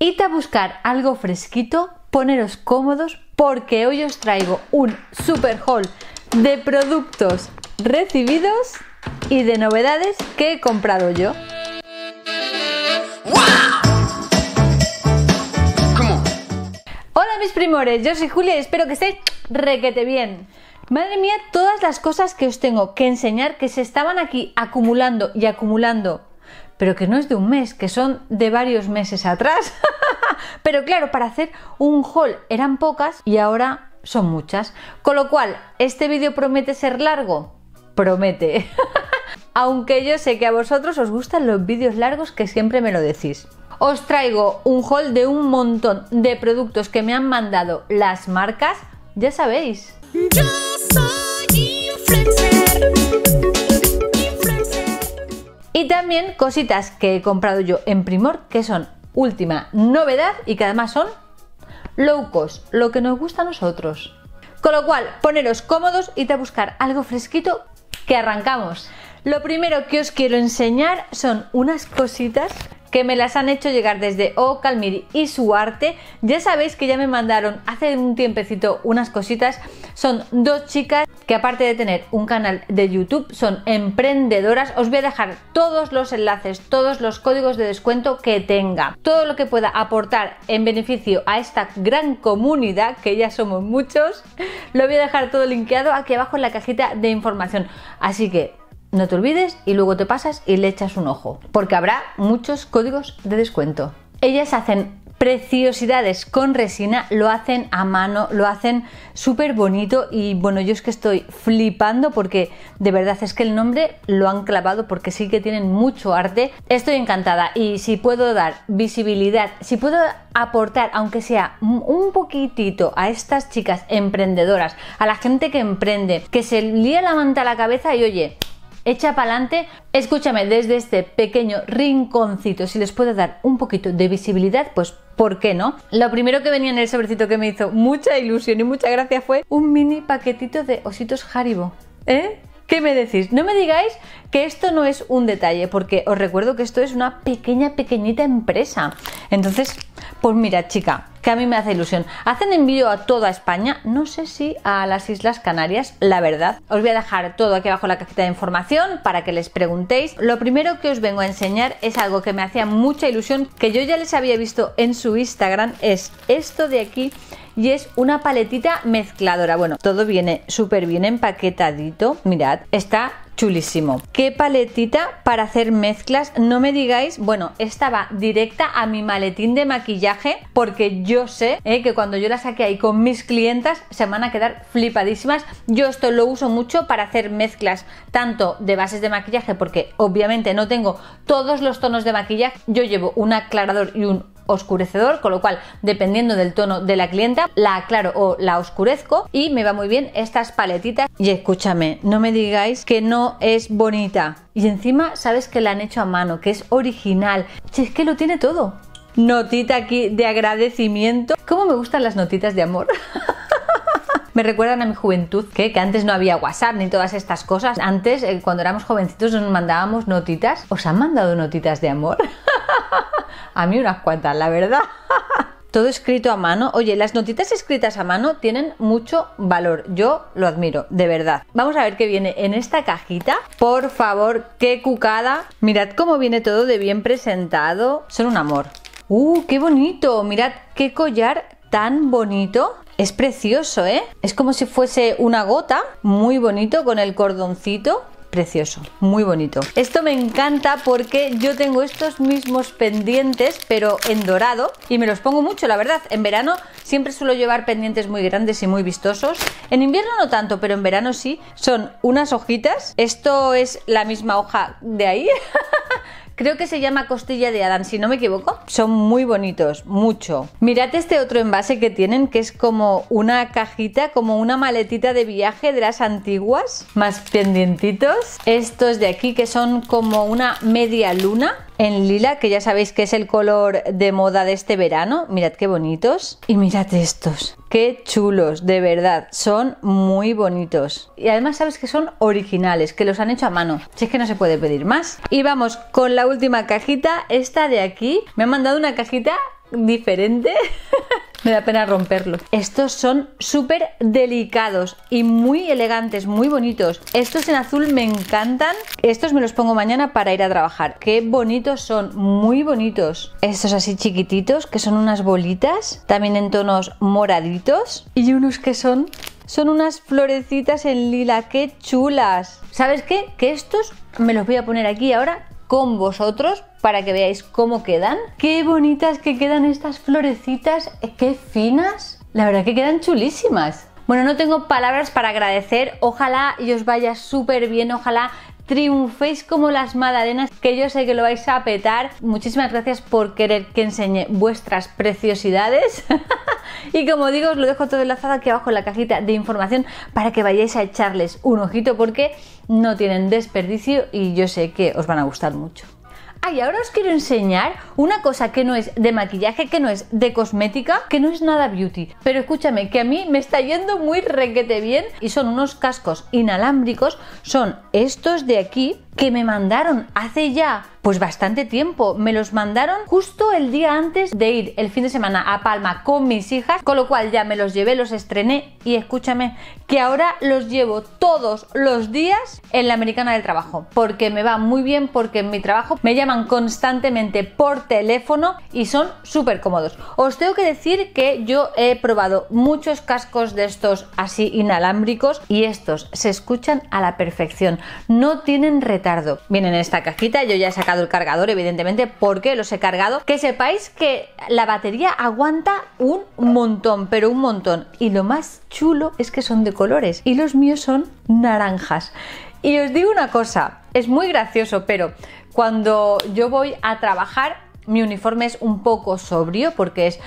Id a buscar algo fresquito, poneros cómodos, porque hoy os traigo un super haul de productos recibidos y de novedades que he comprado yo. Hola mis primores, yo soy Julia y espero que estéis requete bien. Madre mía, todas las cosas que os tengo que enseñar que se estaban aquí acumulando y acumulando, pero que no es de un mes, que son de varios meses atrás. Pero claro, para hacer un haul eran pocas y ahora son muchas. Con lo cual, ¿este vídeo promete ser largo? Promete. Aunque yo sé que a vosotros os gustan los vídeos largos, que siempre me lo decís. Os traigo un haul de un montón de productos que me han mandado las marcas. Ya sabéis. Yo soy influencer. Y también cositas que he comprado yo en Primor, que son última novedad y que además son low cost, lo que nos gusta a nosotros. Con lo cual, poneros cómodos, id a buscar algo fresquito, que arrancamos. Lo primero que os quiero enseñar son unas cositas que me las han hecho llegar desde O Calmiri y Suarte. Ya sabéis que ya me mandaron hace un tiempecito unas cositas. Son dos chicas que, aparte de tener un canal de YouTube, son emprendedoras. Os voy a dejar todos los enlaces, todos los códigos de descuento que tenga, todo lo que pueda aportar en beneficio a esta gran comunidad, que ya somos muchos. Lo voy a dejar todo linkeado aquí abajo en la cajita de información, así que no te olvides y luego te pasas y le echas un ojo, porque habrá muchos códigos de descuento. Ellas hacen preciosidades con resina, lo hacen a mano, lo hacen súper bonito y bueno, yo es que estoy flipando porque de verdad es que el nombre lo han clavado, porque sí que tienen mucho arte. Estoy encantada y si puedo dar visibilidad, si puedo aportar aunque sea un poquitito a estas chicas emprendedoras, a la gente que emprende, que se lía la manta a la cabeza y oye, echa para adelante, escúchame, desde este pequeño rinconcito, si les puedo dar un poquito de visibilidad, pues ¿por qué no? Lo primero que venía en el sobrecito, que me hizo mucha ilusión y mucha gracia, fue un mini paquetito de ositos Haribo. ¿Eh? ¿Qué me decís? No me digáis que esto no es un detalle, porque os recuerdo que esto es una pequeñita empresa. Entonces, pues mira, chica, que a mí me hace ilusión. Hacen envío a toda España, no sé si a las Islas Canarias, la verdad. Os voy a dejar todo aquí abajo en la cajita de información para que les preguntéis. Lo primero que os vengo a enseñar es algo que me hacía mucha ilusión, que yo ya les había visto en su Instagram, es esto de aquí. Y es una paletita mezcladora. Bueno, todo viene súper bien empaquetadito. Mirad, está chulísimo. Qué paletita para hacer mezclas. No me digáis, bueno, esta va directa a mi maletín de maquillaje, porque yo sé que cuando yo la saque ahí con mis clientas se van a quedar flipadísimas. Yo esto lo uso mucho para hacer mezclas, tanto de bases de maquillaje, porque obviamente no tengo todos los tonos de maquillaje. Yo llevo un aclarador y un oscurecedor, con lo cual, dependiendo del tono de la clienta, la aclaro o la oscurezco, y me va muy bien estas paletitas. Y escúchame, no me digáis que no es bonita, y encima sabes que la han hecho a mano, que es original. Si es que lo tiene todo. Notita aquí de agradecimiento. ¿Cómo me gustan las notitas de amor? Me recuerdan a mi juventud, que antes no había WhatsApp ni todas estas cosas. Antes, cuando éramos jovencitos, nos mandábamos notitas. ¿Os han mandado notitas de amor? A mí unas cuantas, la verdad. Todo escrito a mano. Oye, las notitas escritas a mano tienen mucho valor. Yo lo admiro, de verdad. Vamos a ver qué viene en esta cajita. Por favor, qué cucada. Mirad cómo viene todo de bien presentado. Son un amor. ¡Qué bonito! Mirad qué collar tan bonito. Es precioso, ¿eh? Es como si fuese una gota. Muy bonito, con el cordoncito. Precioso, muy bonito. Esto me encanta porque yo tengo estos mismos pendientes, pero en dorado, y me los pongo mucho, la verdad. En verano siempre suelo llevar pendientes muy grandes y muy vistosos. En invierno no tanto, pero en verano sí. Son unas hojitas. Esto es la misma hoja de ahí. Creo que se llama costilla de Adán, si no me equivoco. Son muy bonitos, mucho. Mirad este otro envase que tienen, que es como una cajita, como una maletita de viaje de las antiguas. Más pendientitos. Estos de aquí, que son como una media luna en lila, que ya sabéis que es el color de moda de este verano. Mirad qué bonitos. Y mirad estos. Qué chulos, de verdad, son muy bonitos. Y además sabes que son originales, que los han hecho a mano. Si es que no se puede pedir más. Y vamos con la última cajita, esta de aquí. Me han mandado una cajita diferente. Me da pena romperlos. Estos son súper delicados y muy elegantes, muy bonitos. Estos en azul me encantan. Estos me los pongo mañana para ir a trabajar. Qué bonitos son, muy bonitos. Estos así chiquititos, que son unas bolitas, también en tonos moraditos. Y unos que son unas florecitas en lila, qué chulas. ¿Sabes qué? Que estos me los voy a poner aquí ahora con vosotros para que veáis cómo quedan. Qué bonitas que quedan estas florecitas, qué finas. La verdad que quedan chulísimas. Bueno, no tengo palabras para agradecer. Ojalá y os vaya súper bien, ojalá triunféis como las magdalenas, que yo sé que lo vais a petar. Muchísimas gracias por querer que enseñe vuestras preciosidades. Y como digo, os lo dejo todo enlazado aquí abajo en la cajita de información para que vayáis a echarles un ojito, porque no tienen desperdicio y yo sé que os van a gustar mucho. Ah, y ahora os quiero enseñar una cosa que no es de maquillaje, que no es de cosmética, que no es nada beauty, pero escúchame, que a mí me está yendo muy requete bien. Y son unos cascos inalámbricos, son estos de aquí, que me mandaron hace ya pues bastante tiempo. Me los mandaron justo el día antes de ir el fin de semana a Palma con mis hijas, con lo cual ya me los llevé, los estrené, y escúchame que ahora los llevo todos los días en la americana del trabajo, porque me va muy bien, porque en mi trabajo me llaman constantemente por teléfono y son súper cómodos. Os tengo que decir que yo he probado muchos cascos de estos así inalámbricos y estos se escuchan a la perfección, no tienen retardo. Vienen en esta cajita, yo ya he sacado el cargador, evidentemente, porque los he cargado. Que sepáis que la batería aguanta un montón, pero un montón. Y lo más chulo es que son de colores y los míos son naranjas. Y os digo una cosa, es muy gracioso, pero cuando yo voy a trabajar, mi uniforme es un poco sobrio porque es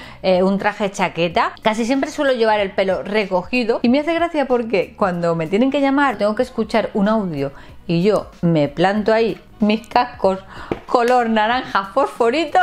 un traje chaqueta. Casi siempre suelo llevar el pelo recogido y me hace gracia porque cuando me tienen que llamar tengo que escuchar un audio y yo me planto ahí mis cascos color naranja fosforito.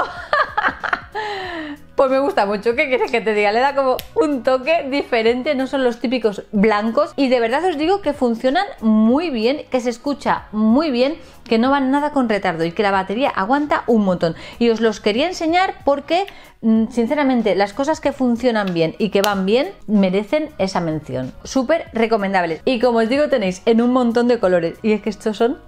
Pues me gusta mucho, ¿qué quieres que te diga? Le da como un toque diferente, no son los típicos blancos. Y de verdad os digo que funcionan muy bien, que se escucha muy bien, que no van nada con retardo y que la batería aguanta un montón. Y os los quería enseñar porque, sinceramente, las cosas que funcionan bien y que van bien merecen esa mención. Súper recomendables. Y como os digo, tenéis en un montón de colores. Y es que estos son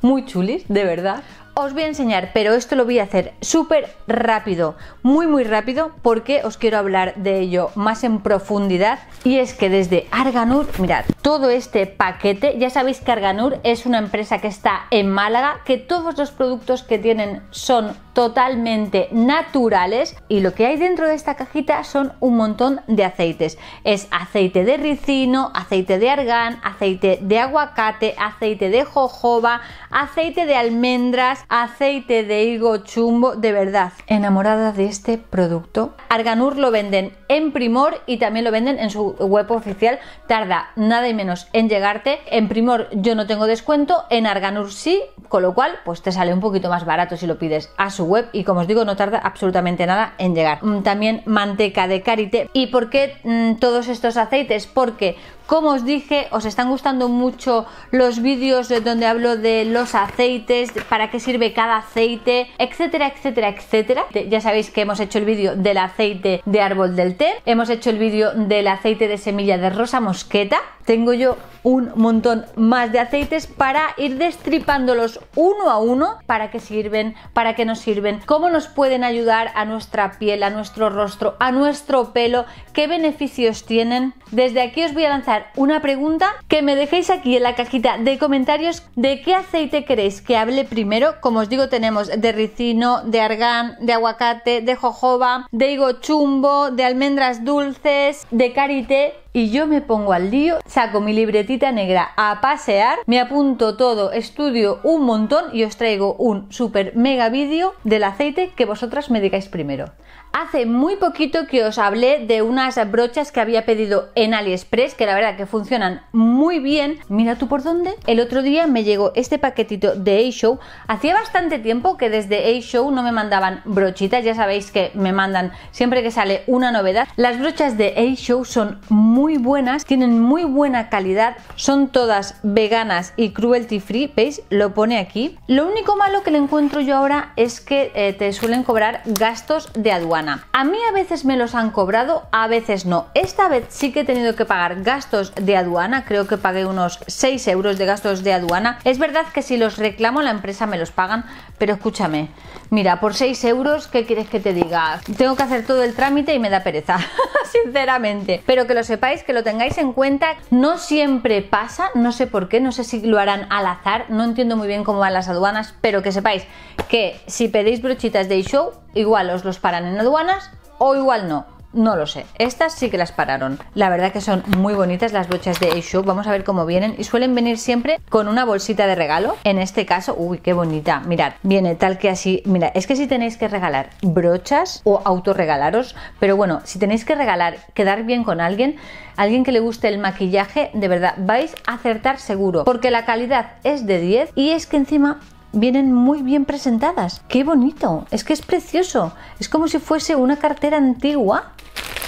muy chulis, de verdad. Os voy a enseñar, pero esto lo voy a hacer súper rápido, muy rápido, porque os quiero hablar de ello más en profundidad. Y es que desde Arganour, mirad, todo este paquete, ya sabéis que Arganour es una empresa que está en Málaga, que todos los productos que tienen son totalmente naturales. Y lo que hay dentro de esta cajita son un montón de aceites. Es aceite de ricino, aceite de argán, aceite de aguacate, aceite de jojoba, aceite de almendras, aceite de higo chumbo. De verdad, enamorada de este producto. Arganour lo venden en Primor y también lo venden en su web oficial. Tarda nada y menos en llegarte. En Primor yo no tengo descuento, en Arganour sí, con lo cual pues te sale un poquito más barato si lo pides a su web. Y como os digo, no tarda absolutamente nada en llegar. También manteca de karité. ¿Y por qué todos estos aceites? Porque, como os dije, os están gustando mucho los vídeos donde hablo de los aceites, para qué sirve cada aceite, etcétera, etcétera, etcétera. Ya sabéis que hemos hecho el vídeo del aceite de árbol del té, hemos hecho el vídeo del aceite de semilla de rosa mosqueta. Tengo yo un montón más de aceites para ir destripándolos uno a uno, para qué sirven, para qué nos sirven, cómo nos pueden ayudar a nuestra piel, a nuestro rostro, a nuestro pelo, qué beneficios tienen. Desde aquí os voy a lanzar una pregunta, que me dejéis aquí en la cajita de comentarios de qué aceite queréis que hable primero. Como os digo, tenemos de ricino, de argán, de aguacate, de jojoba, de higo chumbo, de almendras dulces, de karité. Y yo me pongo al lío, saco mi libretita negra a pasear, me apunto todo, estudio un montón y os traigo un super mega vídeo del aceite que vosotras me digáis primero. Hace muy poquito que os hablé de unas brochas que había pedido en AliExpress, que la verdad que funcionan muy bien. Mira tú por dónde. El otro día me llegó este paquetito de Eigshow. Hacía bastante tiempo que desde Eigshow no me mandaban brochitas. Ya sabéis que me mandan siempre que sale una novedad. Las brochas de Eigshow son muy muy buenas, tienen muy buena calidad, son todas veganas y cruelty free, ¿veis? Lo pone aquí. Lo único malo que le encuentro yo ahora es que te suelen cobrar gastos de aduana. A mí a veces me los han cobrado, a veces no. Esta vez sí que he tenido que pagar gastos de aduana, creo que pagué unos 6 euros de gastos de aduana. Es verdad que si los reclamo la empresa me los pagan, pero escúchame, mira, por 6 euros, ¿qué quieres que te diga? Tengo que hacer todo el trámite y me da pereza, sinceramente. Pero que lo sepáis, que lo tengáis en cuenta, no siempre pasa, no sé por qué, no sé si lo harán al azar, no entiendo muy bien cómo van las aduanas, pero que sepáis que si pedís brochitas de Eigshow, igual os los paran en aduanas o igual no. No lo sé, estas sí que las pararon. La verdad que son muy bonitas las brochas de Eigshow. Vamos a ver cómo vienen. Y suelen venir siempre con una bolsita de regalo. En este caso, uy, qué bonita. Mirad, viene tal que así. Mira, es que si tenéis que regalar brochas o autorregalaros, pero bueno, si tenéis que regalar, quedar bien con alguien, alguien que le guste el maquillaje, de verdad, vais a acertar seguro. Porque la calidad es de 10 y es que encima vienen muy bien presentadas. ¡Qué bonito! Es que es precioso. Es como si fuese una cartera antigua.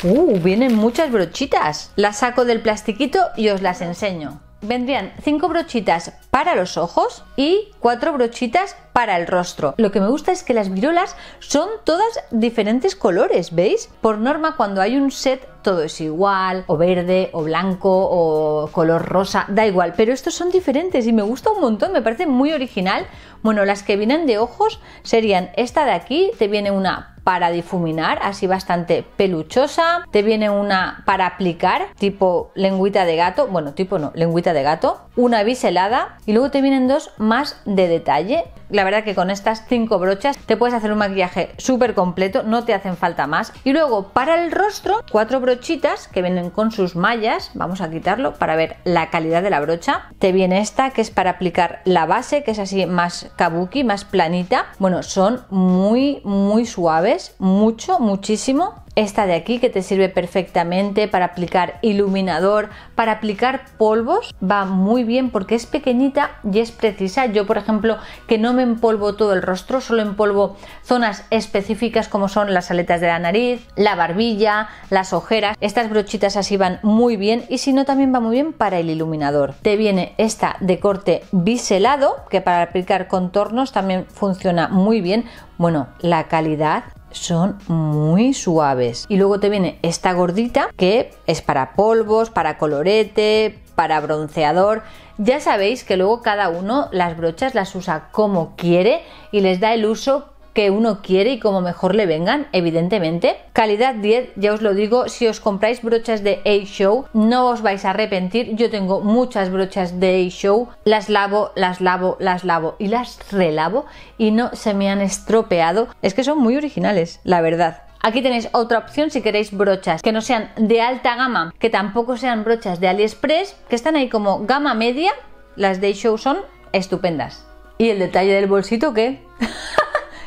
Vienen muchas brochitas. Las saco del plastiquito y os las enseño. Vendrían 5 brochitas para los ojos y 4 brochitas para el rostro. Lo que me gusta es que las virolas son todas diferentes colores, ¿veis? Por norma, cuando hay un set, todo es igual, o verde, o blanco, o color rosa, da igual, pero estos son diferentes y me gusta un montón, me parece muy original. Bueno, las que vienen de ojos serían esta de aquí, te viene una para difuminar, así bastante peluchosa, te viene una para aplicar, tipo lengüita de gato, bueno, tipo no, lengüita de gato, una biselada y luego te vienen dos más de detalle. La verdad que con estas 5 brochas te puedes hacer un maquillaje súper completo, no te hacen falta más. Y luego para el rostro, 4 brochitas que vienen con sus mallas, vamos a quitarlo para ver la calidad de la brocha. Te viene esta que es para aplicar la base, que es así más kabuki, más planita. Bueno, son muy suaves. Mucho, muchísimo. Esta de aquí que te sirve perfectamente para aplicar iluminador, para aplicar polvos, va muy bien porque es pequeñita y es precisa. Yo, por ejemplo, que no me empolvo todo el rostro, solo empolvo zonas específicas como son las aletas de la nariz, la barbilla, las ojeras. Estas brochitas así van muy bien y si no también va muy bien para el iluminador. Te viene esta de corte biselado que para aplicar contornos también funciona muy bien. Bueno, la calidad son muy suaves. Y luego te viene esta gordita que es para polvos, para colorete, para bronceador. Ya sabéis que luego cada uno las brochas las usa como quiere y les da el uso que uno quiere y como mejor le vengan, evidentemente. Calidad 10, ya os lo digo, si os compráis brochas de Eigshow no os vais a arrepentir. Yo tengo muchas brochas de Eigshow, las lavo y las relavo y no se me han estropeado. Es que son muy originales, la verdad. Aquí tenéis otra opción si queréis brochas que no sean de alta gama, que tampoco sean brochas de AliExpress, que están ahí como gama media. Las de Eigshow son estupendas. ¿Y el detalle del bolsito qué?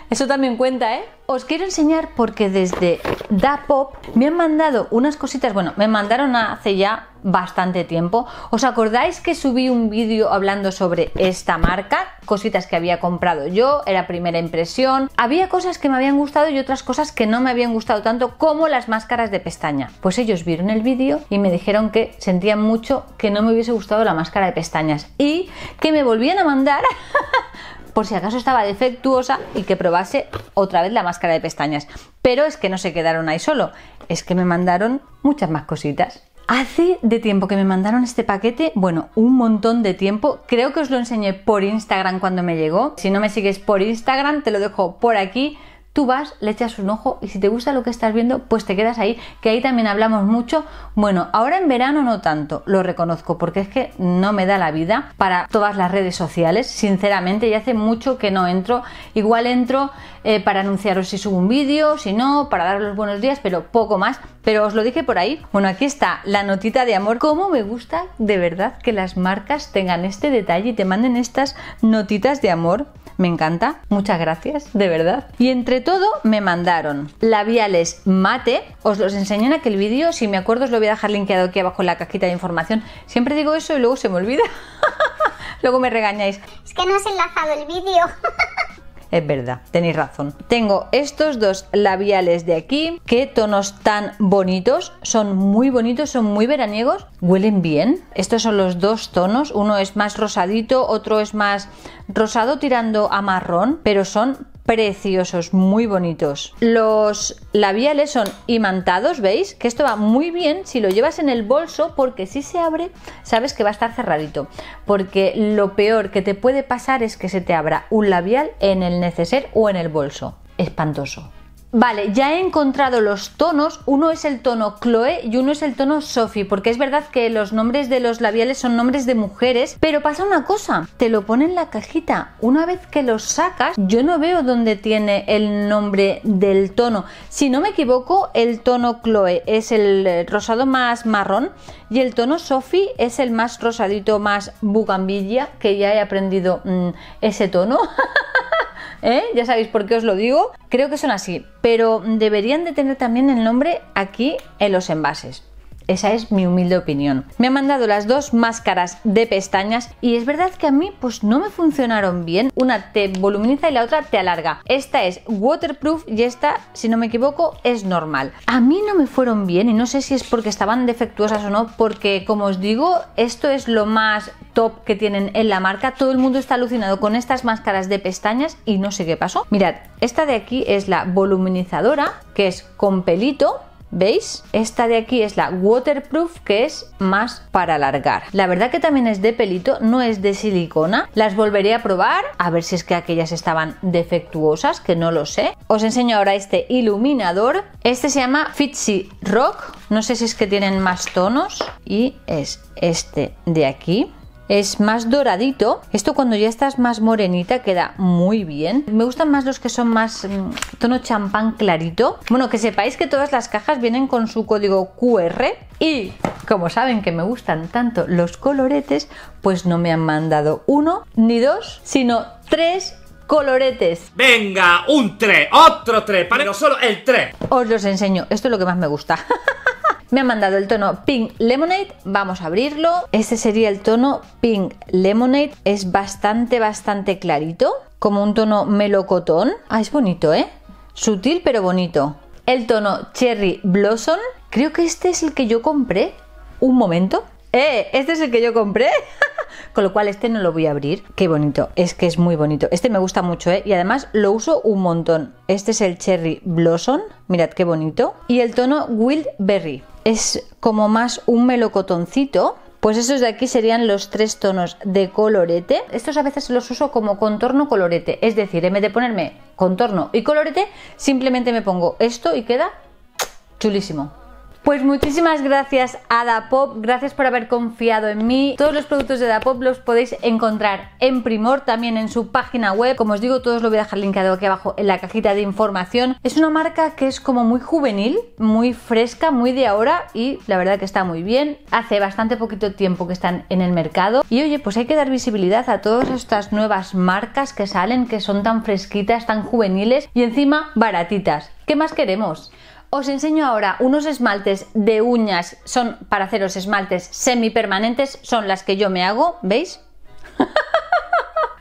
Eso también cuenta, ¿eh? Os quiero enseñar porque desde Dapop me han mandado unas cositas, bueno, me mandaron hace ya bastante tiempo. ¿Os acordáis que subí un vídeo hablando sobre esta marca? Cositas que había comprado yo, era primera impresión. Había cosas que me habían gustado y otras cosas que no me habían gustado tanto, como las máscaras de pestaña. Pues ellos vieron el vídeo y me dijeron que sentían mucho que no me hubiese gustado la máscara de pestañas y que me volvían a mandar por si acaso estaba defectuosa y que probase otra vez la máscara de pestañas. Pero es que no se quedaron ahí solo, es que me mandaron muchas más cositas. Hace de tiempo que me mandaron este paquete, bueno, un montón de tiempo. Creo que os lo enseñé por Instagram cuando me llegó. Si no me sigues por Instagram, te lo dejo por aquí. Tú vas, le echas un ojo y si te gusta lo que estás viendo, pues te quedas ahí, que ahí también hablamos mucho. Bueno, ahora en verano no tanto, lo reconozco, porque es que no me da la vida para todas las redes sociales, sinceramente, y hace mucho que no entro. Igual entro para anunciaros si subo un vídeo, si no, para daros los buenos días, pero poco más. Pero os lo dije por ahí. Bueno, aquí está la notita de amor. Cómo me gusta de verdad que las marcas tengan este detalle y te manden estas notitas de amor. Me encanta, muchas gracias, de verdad. Y entre todo me mandaron labiales mate, os los enseñé en aquel vídeo, si me acuerdo os lo voy a dejar linkeado aquí abajo en la cajita de información. Siempre digo eso y luego se me olvida, luego me regañáis. Es que no has enlazado el vídeo. es verdad, tenéis razón. Tengo estos dos labiales de aquí. Qué tonos tan bonitos, son muy bonitos, son muy veraniegos, huelen bien. Estos son los dos tonos, uno es más rosadito, otro es más rosado tirando a marrón, pero son preciosos, muy bonitos. Los labiales son imantados, ¿veis? Que esto va muy bien si lo llevas en el bolso, porque si se abre sabes que va a estar cerradito, porque lo peor que te puede pasar es que se te abra un labial en el neceser o en el bolso. Espantoso. Vale, ya he encontrado los tonos, uno es el tono Chloe y uno es el tono Sophie, porque es verdad que los nombres de los labiales son nombres de mujeres, pero pasa una cosa, te lo pone en la cajita, una vez que los sacas, yo no veo dónde tiene el nombre del tono. Si no me equivoco, el tono Chloe es el rosado más marrón y el tono Sophie es el más rosadito, más bugambilia, que ya he aprendido ese tono. ¿Eh? Ya sabéis por qué os lo digo. Creo que son así, pero deberían de tener también el nombre aquí en los envases. Esa es mi humilde opinión. Me han mandado las dos máscaras de pestañas y es verdad que a mí pues no me funcionaron bien. Una te voluminiza y la otra te alarga. Esta es waterproof y esta, si no me equivoco, es normal. A mí no me fueron bien y no sé si es porque estaban defectuosas o no, porque como os digo, esto es lo más top que tienen en la marca. Todo el mundo está alucinado con estas máscaras de pestañas y no sé qué pasó. Mirad, esta de aquí es la voluminizadora, que es con pelito. ¿Veis? Esta de aquí es la waterproof, que es más para alargar. La verdad que también es de pelito, no es de silicona. Las volveré a probar, a ver si es que aquellas estaban defectuosas, que no lo sé. Os enseño ahora este iluminador. Este se llama Fitzy Rock, no sé si es que tienen más tonos. Y es este de aquí. Es más doradito. Esto cuando ya estás más morenita queda muy bien. Me gustan más los que son más tono champán clarito. Bueno, que sepáis que todas las cajas vienen con su código QR. Y como saben que me gustan tanto los coloretes, pues no me han mandado uno ni dos, sino tres coloretes. Venga, un 3, otro 3, pero solo el 3. Os los enseño, esto es lo que más me gusta. Me han mandado el tono Pink Lemonade, vamos a abrirlo. Este sería el tono Pink Lemonade, es bastante clarito, como un tono melocotón. Ah, es bonito, ¿eh? Sutil pero bonito. El tono Cherry Blossom, creo que este es el que yo compré. Un momento. Este es el que yo compré. Con lo cual este no lo voy a abrir. Qué bonito, es que es muy bonito. Este me gusta mucho, ¿eh? Y además lo uso un montón. Este es el Cherry Blossom, mirad qué bonito. Y el tono Wild Berry, es como más un melocotoncito. Pues esos de aquí serían los tres tonos de colorete. Estos a veces los uso como contorno colorete. Es decir, en vez de ponerme contorno y colorete, simplemente me pongo esto y queda chulísimo. Pues muchísimas gracias a Dapop, gracias por haber confiado en mí. Todos los productos de Dapop los podéis encontrar en Primor, también en su página web. Como os digo, todos lo voy a dejar linkado aquí abajo en la cajita de información. Es una marca que es como muy juvenil, muy fresca, muy de ahora y la verdad que está muy bien. Hace bastante poquito tiempo que están en el mercado y oye, pues hay que dar visibilidad a todas estas nuevas marcas que salen, que son tan fresquitas, tan juveniles y encima baratitas. ¿Qué más queremos? Os enseño ahora unos esmaltes de uñas, son para haceros esmaltes semipermanentes, son las que yo me hago, ¿veis?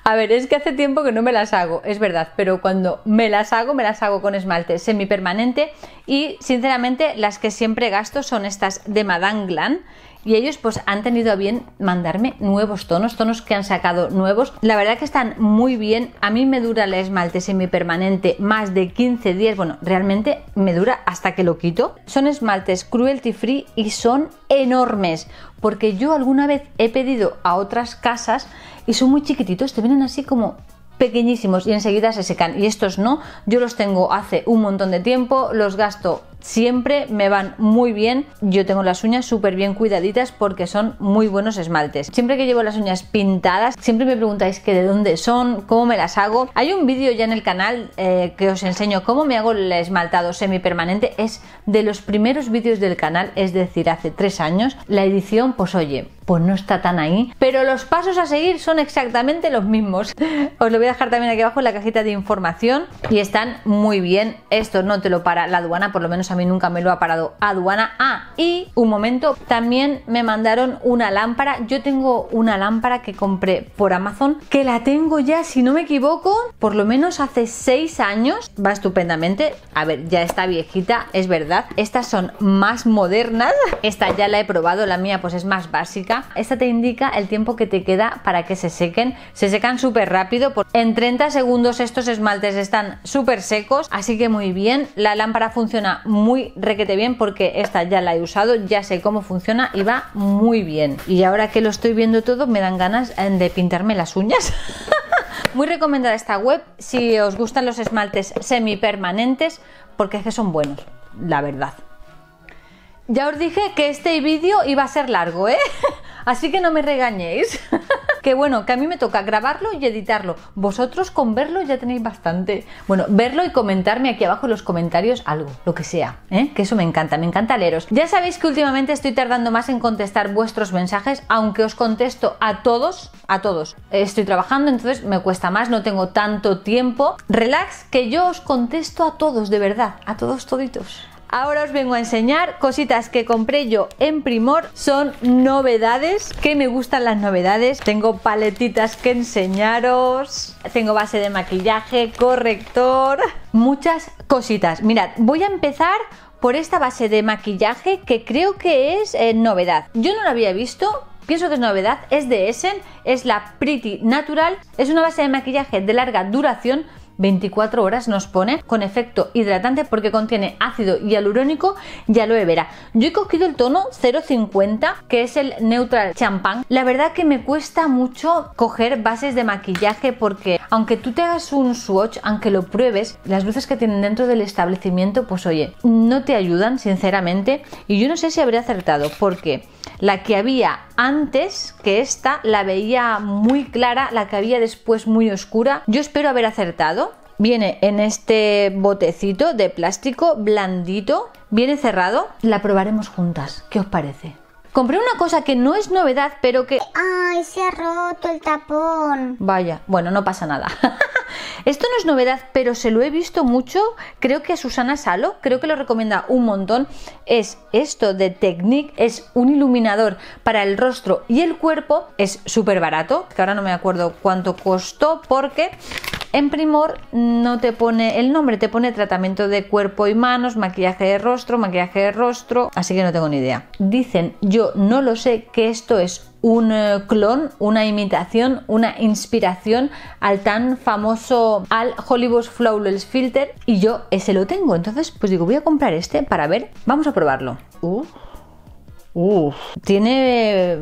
A ver, es que hace tiempo que no me las hago, es verdad, pero cuando me las hago con esmalte semipermanente y sinceramente las que siempre gasto son estas de Madame Gland. Y ellos pues han tenido a bien mandarme nuevos tonos, tonos que han sacado nuevos. La verdad que están muy bien. A mí me dura el esmalte semipermanente más de 15 días. Bueno, realmente me dura hasta que lo quito. Son esmaltes cruelty free y son enormes. Porque yo alguna vez he pedido a otras casas y son muy chiquititos. Te vienen así como pequeñísimos y enseguida se secan. Y estos no. Yo los tengo hace un montón de tiempo. Los gasto siempre, me van muy bien. Yo tengo las uñas súper bien cuidaditas porque son muy buenos esmaltes. Siempre que llevo las uñas pintadas, siempre me preguntáis que de dónde son, cómo me las hago. Hay un vídeo ya en el canal que os enseño cómo me hago el esmaltado semipermanente. Es de los primeros vídeos del canal, es decir, hace 3 años. La edición, pues oye, pues no está tan ahí, pero los pasos a seguir son exactamente los mismos. Os lo voy a dejar también aquí abajo en la cajita de información y están muy bien. Esto no te lo para la aduana, por lo menos a mí nunca me lo ha parado aduana. Ah, y un momento, también me mandaron una lámpara. Yo tengo una lámpara que compré por Amazon, que la tengo ya, si no me equivoco, por lo menos hace 6 años. Va estupendamente. A ver, ya está viejita, es verdad. Estas son más modernas. Esta ya la he probado, la mía pues es más básica. Esta te indica el tiempo que te queda para que se sequen. Se secan súper rápido. En 30 segundos estos esmaltes están súper secos, así que muy bien. La lámpara funciona muy requete bien porque esta ya la he usado, ya sé cómo funciona y va muy bien. Y ahora que lo estoy viendo todo me dan ganas de pintarme las uñas. Muy recomendada esta web si os gustan los esmaltes semipermanentes, porque es que son buenos, la verdad. Ya os dije que este vídeo iba a ser largo, ¿eh? Así que no me regañéis. Que bueno, que a mí me toca grabarlo y editarlo. Vosotros con verlo ya tenéis bastante. Bueno, verlo y comentarme aquí abajo en los comentarios algo, lo que sea, ¿eh? Que eso me encanta leeros. Ya sabéis que últimamente estoy tardando más en contestar vuestros mensajes, aunque os contesto a todos, Estoy trabajando, entonces me cuesta más, no tengo tanto tiempo. Relax, que yo os contesto a todos, de verdad, a todos toditos. Ahora os vengo a enseñar cositas que compré yo en Primor. Son novedades, que me gustan las novedades. Tengo paletitas que enseñaros, tengo base de maquillaje, corrector, muchas cositas. Mirad, voy a empezar por esta base de maquillaje que creo que es novedad. Yo no la había visto, pienso que es novedad. Es de Essence, es la Pretty Natural. Es una base de maquillaje de larga duración, 24 horas nos pone, con efecto hidratante porque contiene ácido hialurónico y aloe vera. Yo he cogido el tono 050, que es el Neutral Champagne. La verdad que me cuesta mucho coger bases de maquillaje porque aunque tú te hagas un swatch, aunque lo pruebes, las luces que tienen dentro del establecimiento, pues oye, no te ayudan sinceramente. Y yo no sé si habré acertado porque la que había antes que esta la veía muy clara, la que había después muy oscura. Yo espero haber acertado. Viene en este botecito de plástico blandito, viene cerrado. La probaremos juntas, ¿qué os parece? Compré una cosa que no es novedad, pero que... ¡Ay, se ha roto el tapón! Vaya, bueno, no pasa nada. Esto no es novedad, pero se lo he visto mucho. Creo que a Susana Salo, creo que lo recomienda un montón. Es esto de Technic, es un iluminador para el rostro y el cuerpo. Es súper barato, que ahora no me acuerdo cuánto costó porque en Primor no te pone el nombre, te pone tratamiento de cuerpo y manos, maquillaje de rostro, así que no tengo ni idea. Dicen, yo no lo sé, que esto es un clon, una imitación, una inspiración al tan famoso Al Hollywood Flawless Filter, y yo ese lo tengo, entonces pues digo, voy a comprar este para ver, vamos a probarlo. Tiene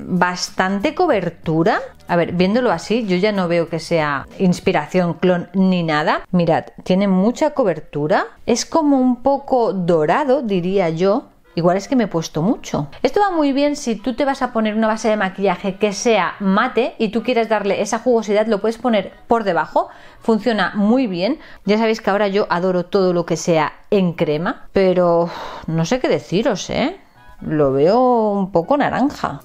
bastante cobertura. A ver, viéndolo así, yo ya no veo que sea inspiración, clon ni nada. Mirad, tiene mucha cobertura, es como un poco dorado, diría yo. Igual es que me he puesto mucho. Esto va muy bien si tú te vas a poner una base de maquillaje que sea mate y tú quieres darle esa jugosidad, lo puedes poner por debajo. Funciona muy bien. Ya sabéis que ahora yo adoro todo lo que sea en crema, pero no sé qué deciros, ¿eh? Lo veo un poco naranja.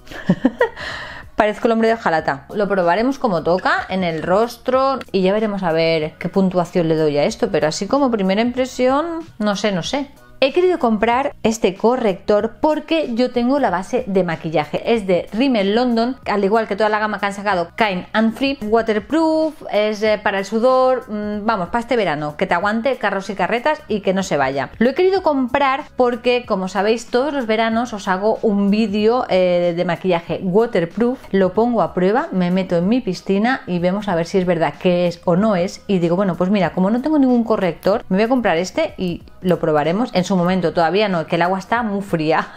Parezco el hombre de hojalata. Lo probaremos como toca, en el rostro, y ya veremos a ver qué puntuación le doy a esto, pero así como primera impresión, no sé. He querido comprar este corrector porque yo tengo la base de maquillaje. Es de Rimmel London, al igual que toda la gama que han sacado, Kind and Free, waterproof, es para el sudor, vamos, para este verano, que te aguante carros y carretas y que no se vaya. Lo he querido comprar porque, como sabéis, todos los veranos os hago un vídeo de maquillaje waterproof, lo pongo a prueba, me meto en mi piscina y vemos a ver si es verdad que es o no es, y digo, bueno, pues mira, como no tengo ningún corrector, me voy a comprar este y lo probaremos en su momento. Todavía no, que el agua está muy fría.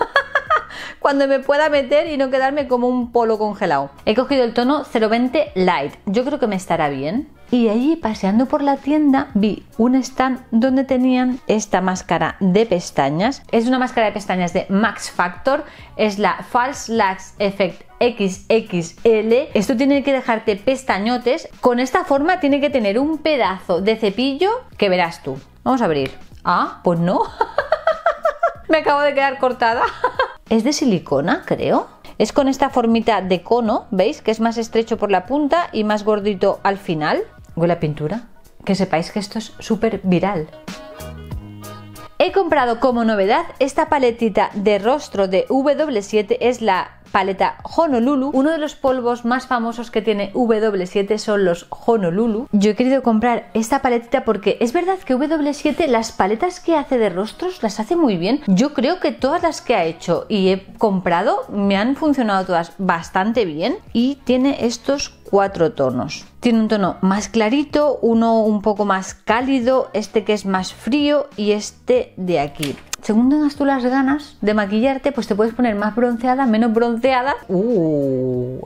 Cuando me pueda meter y no quedarme como un polo congelado. He cogido el tono 020 Light, yo creo que me estará bien. Y allí, paseando por la tienda, vi un stand donde tenían esta máscara de pestañas. Es una máscara de pestañas de Max Factor, es la False Lash Effect XXL. Esto tiene que dejarte pestañotes. Con esta forma tiene que tener un pedazo de cepillo que verás tú. Vamos a abrir. Ah, pues no. Me acabo de quedar cortada. Es de silicona, creo. Es con esta formita de cono, ¿veis? Que es más estrecho por la punta y más gordito al final. Huele a pintura. Que sepáis que esto es súper viral. He comprado como novedad esta paletita de rostro de W7, es la paleta Honolulu. Uno de los polvos más famosos que tiene W7 son los Honolulu. Yo he querido comprar esta paletita porque es verdad que W7 las paletas que hace de rostros las hace muy bien. Yo creo que todas las que ha hecho y he comprado me han funcionado todas bastante bien y tiene estos 4 tonos. Tiene un tono más clarito, uno un poco más cálido, este que es más frío y este de aquí. Según tengas tú las ganas de maquillarte, pues te puedes poner más bronceada, menos bronceada.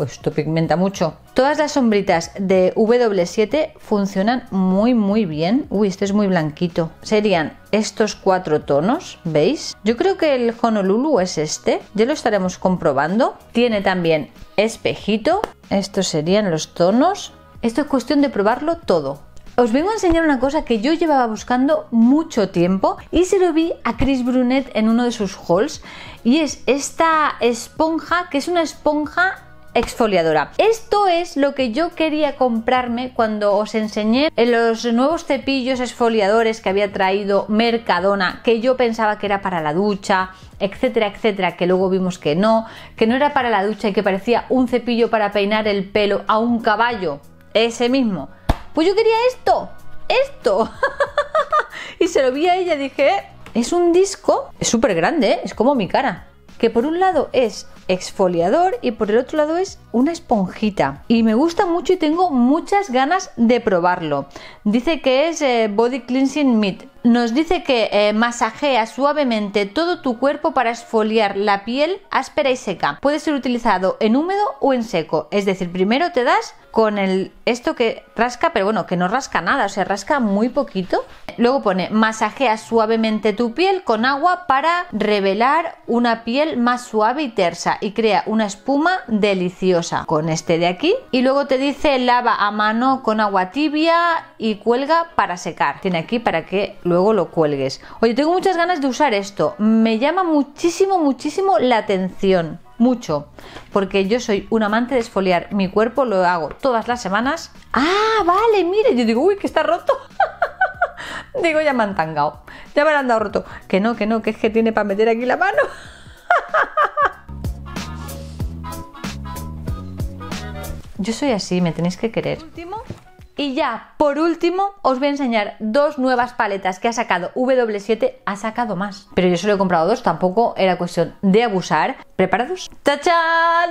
Esto pigmenta mucho. Todas las sombritas de W7 funcionan muy muy bien. Uy, este es muy blanquito. Serían estos 4 tonos, ¿veis? Yo creo que el Honolulu es este. Ya lo estaremos comprobando. Tiene también espejito. Estos serían los tonos. Esto es cuestión de probarlo todo. Os vengo a enseñar una cosa que yo llevaba buscando mucho tiempo y se lo vi a Chris Brunet en uno de sus hauls, y es esta esponja, que es una esponja exfoliadora. Esto es lo que yo quería comprarme cuando os enseñé en los nuevos cepillos exfoliadores que había traído Mercadona, que yo pensaba que era para la ducha, etcétera, etcétera, que luego vimos que no era para la ducha y que parecía un cepillo para peinar el pelo a un caballo, ese mismo. Pues yo quería esto, y se lo vi a ella y dije, es un disco, es súper grande, ¿eh? Es como mi cara, que por un lado es exfoliador y por el otro lado es una esponjita, y me gusta mucho y tengo muchas ganas de probarlo. Dice que es Body Cleansing Mitt. Nos dice que masajea suavemente todo tu cuerpo para exfoliar la piel áspera y seca. Puede ser utilizado en húmedo o en seco, es decir, primero te das con esto que rasca, pero bueno, que no rasca nada, o sea, rasca muy poquito. Luego pone, masajea suavemente tu piel con agua para revelar una piel más suave y tersa y crea una espuma deliciosa con este de aquí. Y luego te dice, lava a mano con agua tibia y cuelga para secar. Tiene aquí para que luego lo cuelgues. Oye, tengo muchas ganas de usar esto. Me llama muchísimo, muchísimo la atención. Mucho, porque yo soy un amante de exfoliar mi cuerpo, lo hago todas las semanas. Ah, vale, mire, yo digo, uy, que está roto. Digo, ya me han tangado, ya me lo han dado roto. Que no, que es que tiene para meter aquí la mano. Yo soy así, me tenéis que querer. Y ya, por último, os voy a enseñar 2 nuevas paletas que ha sacado W7, ha sacado más. Pero yo solo he comprado 2, tampoco era cuestión de abusar. ¿Preparados? ¡Tachán!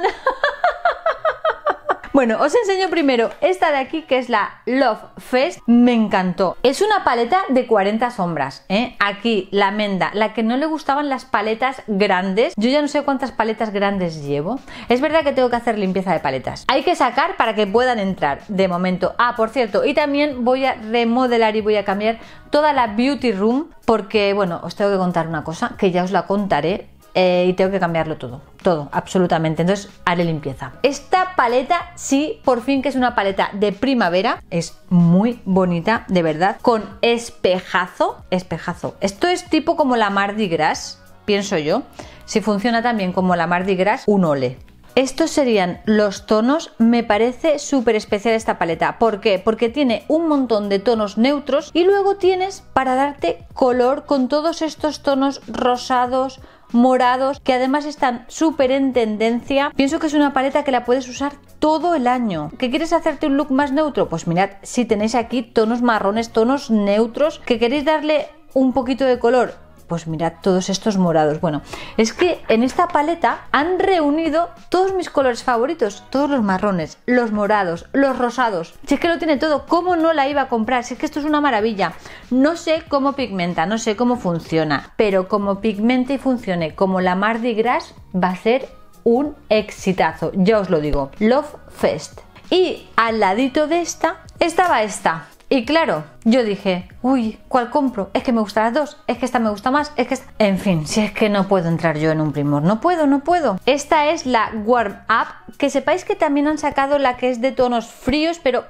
Bueno, os enseño primero esta de aquí, que es la Love Fest. Me encantó. Es una paleta de 40 sombras, ¿eh? Aquí, la menda, la que no le gustaban las paletas grandes. Yo ya no sé cuántas paletas grandes llevo. Es verdad que tengo que hacer limpieza de paletas. Hay que sacar para que puedan entrar de momento. Ah, por cierto, y también voy a remodelar y voy a cambiar toda la Beauty Room porque, bueno, os tengo que contar una cosa que ya os la contaré. Y tengo que cambiarlo todo, absolutamente. Entonces haré limpieza. Esta paleta sí, por fin, que es una paleta de primavera. Es muy bonita, de verdad. Con espejazo. Espejazo. Esto es tipo como la Mardi Gras, pienso yo. Si funciona también como la Mardi Gras, un ole. Estos serían los tonos. Me parece súper especial esta paleta. ¿Por qué? Porque tiene un montón de tonos neutros y luego tienes para darte color con todos estos tonos rosados, morados, que además están súper en tendencia. Pienso que es una paleta que la puedes usar todo el año. ¿Que quieres hacerte un look más neutro? Pues mirad, si tenéis aquí tonos marrones, tonos neutros, que queréis darle un poquito de color, pues mirad todos estos morados. Bueno, es que en esta paleta han reunido todos mis colores favoritos, todos los marrones, los morados, los rosados. Si es que lo tiene todo, ¿cómo no la iba a comprar? Si es que esto es una maravilla. No sé cómo pigmenta, no sé cómo funciona, pero como pigmente y funcione como la Mardi Gras va a ser un exitazo, ya os lo digo. Love Fest. Y al ladito de esta estaba esta. Y claro, yo dije, uy, ¿cuál compro? Es que me gustan las dos, es que esta me gusta más, es que esta... En fin, si es que no puedo entrar yo en un Primor, no puedo. Esta es la Warm Up, que sepáis que también han sacado la que es de tonos fríos, pero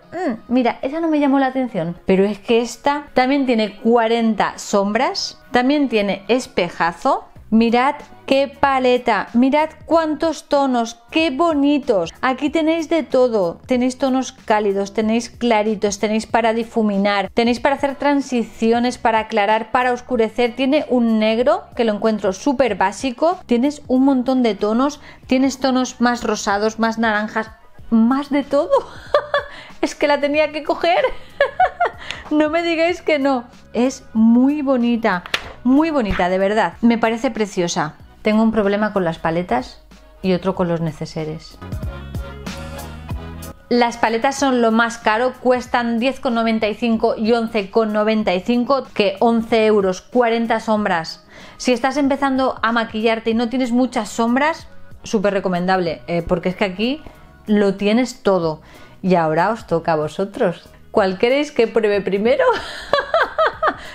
mira, esa no me llamó la atención. Pero es que esta también tiene 40 sombras, también tiene espejazo. Mirad qué paleta, mirad cuántos tonos, qué bonitos. Aquí tenéis de todo, tenéis tonos cálidos, tenéis claritos, tenéis para difuminar, tenéis para hacer transiciones, para aclarar, para oscurecer. Tiene un negro que lo encuentro súper básico, tienes un montón de tonos, tienes tonos más rosados, más naranjas, más de todo. Es que la tenía que coger. No me digáis que no, es muy bonita. Muy bonita, de verdad. Me parece preciosa. Tengo un problema con las paletas y otro con los neceseres. Las paletas son lo más caro, cuestan 10,95 y 11,95, que 11 euros, 40 sombras. Si estás empezando a maquillarte y no tienes muchas sombras, súper recomendable, porque es que aquí lo tienes todo. Y ahora os toca a vosotros. ¿Cuál queréis que pruebe primero?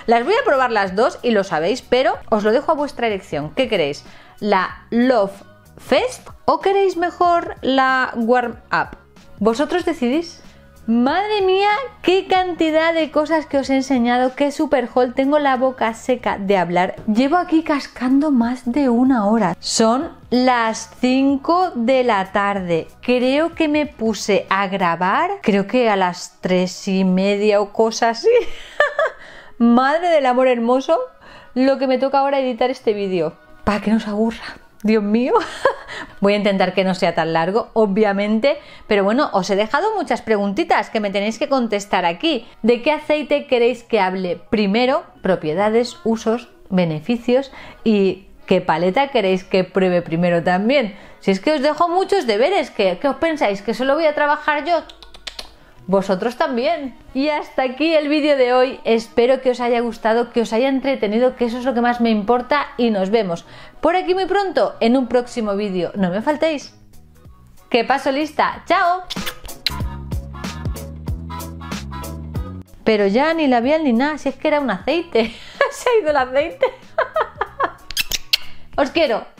Las voy a probar las dos y lo sabéis, pero os lo dejo a vuestra elección. ¿Qué queréis? ¿La Love Fest o queréis mejor la Warm Up? Vosotros decidís. Madre mía, qué cantidad de cosas que os he enseñado, qué super haul. Tengo la boca seca de hablar. Llevo aquí cascando más de una hora. Son las 5 de la tarde. Creo que me puse a grabar, creo que a las 3:30 o cosas así. Madre del amor hermoso, lo que me toca ahora editar este vídeo. Para que no se aburra, Dios mío. Voy a intentar que no sea tan largo, obviamente. Pero bueno, os he dejado muchas preguntitas que me tenéis que contestar aquí. ¿De qué aceite queréis que hable primero? Propiedades, usos, beneficios y... ¿qué paleta queréis que pruebe primero también? Si es que os dejo muchos deberes, ¿qué os pensáis? ¿Que solo voy a trabajar yo? Vosotros también. Y hasta aquí el vídeo de hoy. Espero que os haya gustado, que os haya entretenido, que eso es lo que más me importa, y nos vemos por aquí muy pronto en un próximo vídeo. No me faltéis. ¡Que paso lista! ¡Chao! Pero ya ni labial ni nada, si es que era un aceite. Se ha ido el aceite. ¡Os quiero!